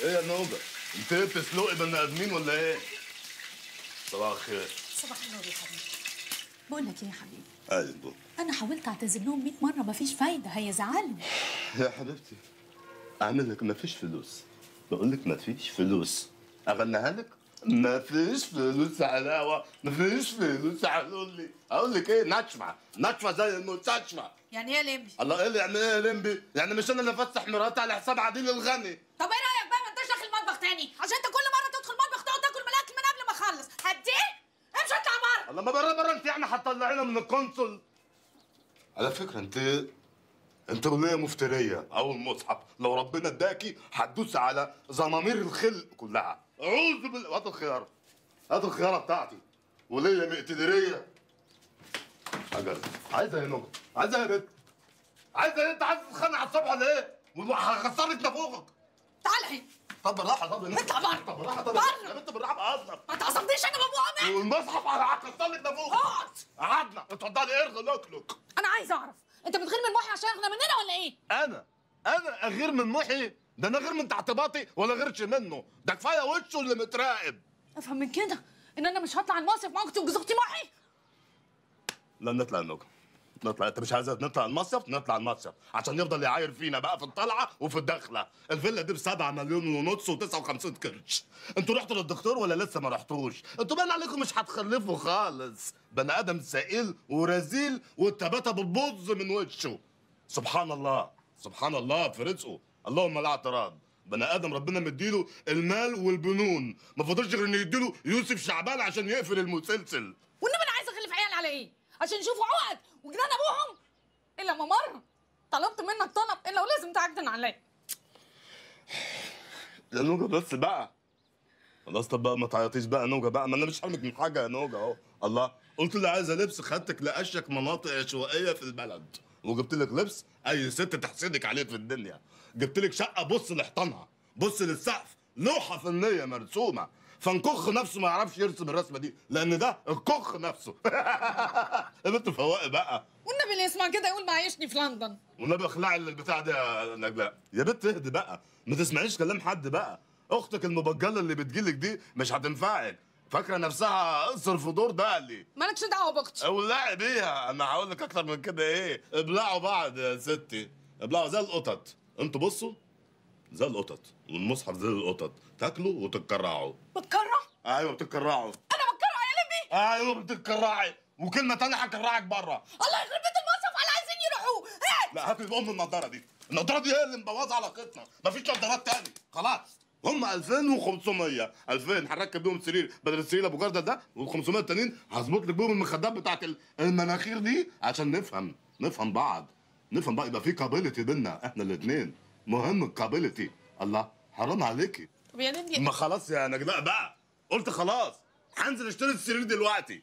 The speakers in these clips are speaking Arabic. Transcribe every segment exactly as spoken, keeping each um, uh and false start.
ايه يا نوبه؟ انت ايه بتسلقي بني ادمين ولا ايه؟ صباح الخير. صباح النور يا حبيبي. بقول لك ايه يا حبيبي؟ ايوه بقول. انا حاولت اعتذر لهم مية مره مفيش فايده، هيزعلوا. يا حبيبتي اعمل لك مفيش فلوس. بقول لك مفيش فلوس. اغنيها لك؟ مفيش فلوس حلاوه، مفيش فلوس حلولي. اقول لك ايه؟ نشمع، نشمع زي المستشفى. يعني ايه يا لمبي؟ الله ايه اللي يعني ايه يا لمبي؟ يعني مش انا اللي افسح مراتي على حساب عديل الغني. طب ايه رايك بقى ما انتش داخل المطبخ تاني؟ عشان انت كل مره تدخل المطبخ تقعد تاكل من الاكل من قبل ما اخلص، هديه؟ امشي اطلع بره. الله ما بره بره انت يعني هتطلعينا من القنصل. على فكره انت انت اغنيه مفتريه او المصحف، لو ربنا اداكي هتدوسي على زمامير الخلق كلها. اعوذ بالله. هات الخياره، هات الخياره بتاعتي وليا مقتدريه. حاجه عايزها يا نجم، عايزها يا بنت، عايزها. انت عايز تتخانق على الصبح ولا ايه؟ هخسرك نافوخك. تعالى هنا. طب بالراحه. طب اطلع بره. طب بالراحه. طب يا بنت بالراحه بهزر. ما تعصبنيش انا بابو امك. والمصحف هكسر لك نافوخك. اقعد. قعدنا اتفضلي ارغي لكلك. انا عايز اعرف انت بتغير من موحي عشان اغنى مننا ولا ايه؟ انا انا اغير من موحي؟ ده انا غير من تحت باطي ولا غيرش منه، ده كفايه وشه اللي متراقب. افهم من كده ان انا مش هطلع المصيف معاكم تبقوا زوجتي معي؟ لا نطلع يا نجم، نطلع. انت مش عايزه نطلع المصيف؟ نطلع المصيف عشان يفضل يعاير فينا بقى في الطلعه وفي الدخله. الفيلا دي ب سبعة مليون ونص وتسعة وخمسين قرش. انتوا رحتوا للدكتور ولا لسه ما رحتوش؟ انتوا باين عليكم مش هتخلفوا خالص. بني ادم سائل ورزيل والتباتة بالبوز من وشه. سبحان الله، سبحان الله في رزقه. اللهم لا اعتراض. بني ادم ربنا مديله المال والبنون، ما فاضلش غير انه يديله يوسف شعبان عشان يقفل المسلسل. والنبي انا عايزه اخلف عيال على ايه؟ عشان يشوفوا عقد وجنان ابوهم؟ الا ما مره طلبت منك طلب الا ولازم تعجن عليا. يا نوجه بس بقى. خلاص طب بقى ما تعيطيش بقى يا نوجه بقى، ما انا مش حرمك من حاجه يا نوجه اهو. الله، قلت لي عايزه لبس خدتك لاشك مناطق عشوائيه في البلد، وجبت لك لبس اي ست تحسدك عليه في الدنيا. جبت لك شقه بص لحيطانها، بص للسقف، لوحه فنيه مرسومه. فنكخ نفسه ما يعرفش يرسم الرسمه دي، لان ده الكخ نفسه. يا بنت فواق بقى. والنبي اللي يسمع كده يقول معيشني في لندن. والنبي اخلعي البتاع دي يا نجلاء. يا بنت اهدي بقى، ما تسمعيش كلام حد بقى. اختك المبجله اللي بتجيلك دي مش هتنفعك، فاكره نفسها قصر في دور دقلي. مالكش دعوه باختي. ولعي بيها، انا هقول لك اكتر من كده ايه؟ ابلعوا بعض يا ستي، ابلعوا زي القطط. انتوا بصوا زي القطط والمصحف زي القطط، تاكلوا وتتكرعوا. بتكرع؟ ايوه بتتكرعوا. انا بتكرع يا لمبي؟ ايوه بتتكرعي، وكلمه ثانيه هتكرعك بره. الله يخرب بيت المصحف اللي عايزين يروحوه. هات. لا هات الام النضاره دي، النضاره دي هي اللي مبوظه علاقتنا، مفيش نضارات تاني خلاص. هم ألفين وخمسمية، ألفين هنركب بيهم سرير بدل السرير ابو جرده ده، وال500 التانيين هظبط لك بيهم المخدات بتاعت المناخير دي عشان نفهم نفهم بعض. نفهم بقى، يبقى في كابيلتي بينا احنا الاثنين، مهم الكابيلتي. الله حرام عليكي. طب يا نندي ما خلاص يا نجلاء بقى، قلت خلاص هنزل اشتري السرير دلوقتي.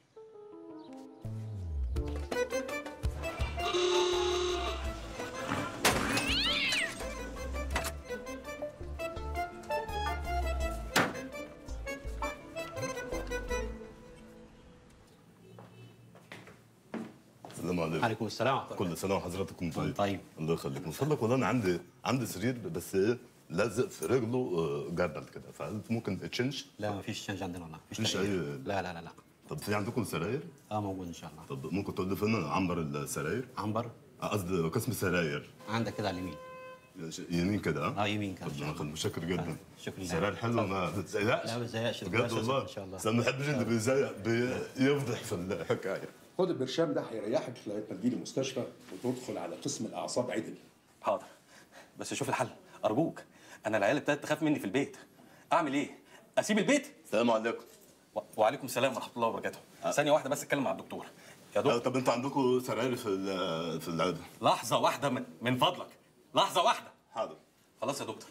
السلام عليكم. وعليكم السلام ورحمة الله. كل سنة وحضراتكم طيب. طيب. الله يخليك. من فضلك والله أنا عندي عندي سرير بس إيه لازق في رجله جردل كده، فهل ممكن تشنج؟ لا مفيش تشنج عندنا والله. مفيش أي. لا لا لا لا. طب في عندكم سراير؟ أه موجود إن شاء الله. طب ممكن تقول لي فين عنبر السراير؟ عنبر؟ قصدي قسم السراير. عندك كده على اليمين. يمين كده اه؟ اه يمين كده. ربنا متشكر جدا. شكرا لله. سراير حلوة ما بتزيقش؟ لا ما بتزيقش بجد والله. إن شاء الله. أنا ما بحبش اللي بيزيق بيفضح في الحكاية. خد البرشام ده هيريحك لغايه ما تجيلي المستشفى وتدخل على قسم الاعصاب عدل. حاضر بس شوف الحل ارجوك، انا العيال ابتدت تخاف مني في البيت، اعمل ايه؟ اسيب البيت؟ السلام عليكم. و... وعليكم السلام ورحمه الله وبركاته. أه. ثانيه واحده بس اتكلم مع الدكتور يا دكتور. أه طب انتوا عندكم سراير في ال في العياده؟ لحظه واحده من... من فضلك، لحظه واحده. حاضر خلاص يا دكتور،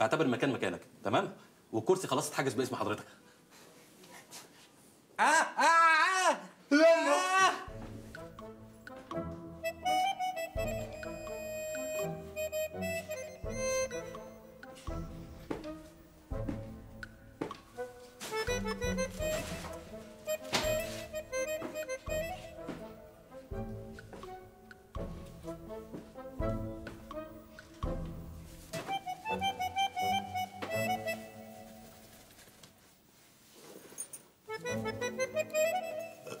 اعتبر المكان مكانك تمام، والكرسي خلاص اتحجز باسم حضرتك. اه اه اه يلا. آه.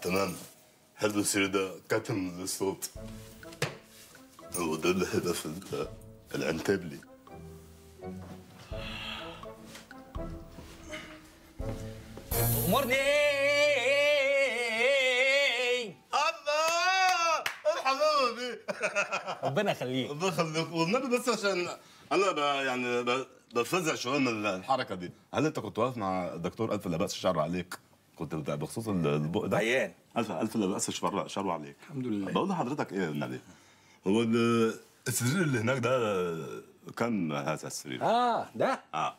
تمام. هل بصير ده كتم للصوت؟ هو ده الهدف العنتبلي. أمرني ربنا يخليك ربنا يخليك والنبي. بس عشان انا يعني بتفزع شويه من الحركه دي. هل انت كنت واقف مع الدكتور الف لا باس شر عليك؟ كنت بخصوص البق ده عيان الف الف لا باس شر شر عليك. الحمد لله. بقول لحضرتك ايه النبي؟ هو السرير اللي هناك ده كم هذا السرير؟ اه ده؟ اه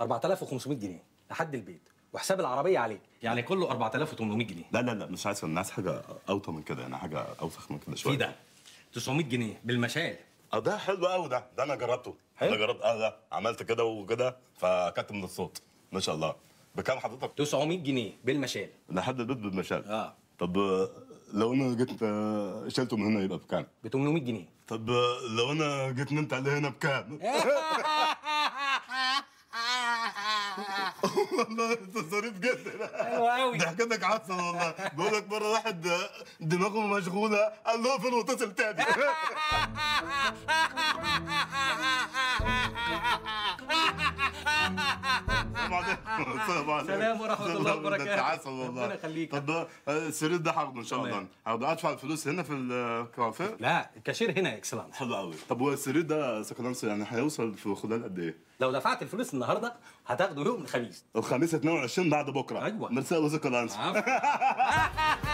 أربعة آلاف وخمسمائة جنيه لحد البيت وحساب العربيه عليك، يعني كله أربعة آلاف وثمانمائة جنيه. لا لا لا مش عايز، انا عايز حاجه اوطى من كده، يعني حاجه اوسخ من كده شويه. في ده تسعمائة جنيه بالمشاية. اه ده حلو قوي ده، ده انا جربته. حلو؟ انا جربت اه ده، عملت كده وكده فكتم من الصوت. ما شاء الله. بكام حضرتك؟ تسعمائة جنيه بالمشاية. لحد البيت بالمشاية؟ اه. طب لو انا جيت شلته من هنا يبقى بكام؟ ب ثمانمائة جنيه. طب لو انا جيت نمت عليه هنا بكام؟ والله انت ظريف جدا. حلو قوي ضحكتك عسل والله. بقول لك مره واحد دماغه مشغوله قال له اقفل واتصل تاني. السلام عليكم. السلام عليكم. السلام ورحمه الله وبركاته. انت عسل والله ربنا يخليك. طب السرير ده هاخده ان شاء الله. هاخده ادفع الفلوس هنا في الكوافير؟ لا الكاشير هنا يا اكسلانس. حلو قوي. طب والسرير ده سكلانس يعني هيوصل في خلال قد ايه؟ لو دفعت الفلوس النهارده هتاخده يوم الخميس. الخميس اثنين وعشرين بعد بكره. ايوه. مرسي وزيكو لانس.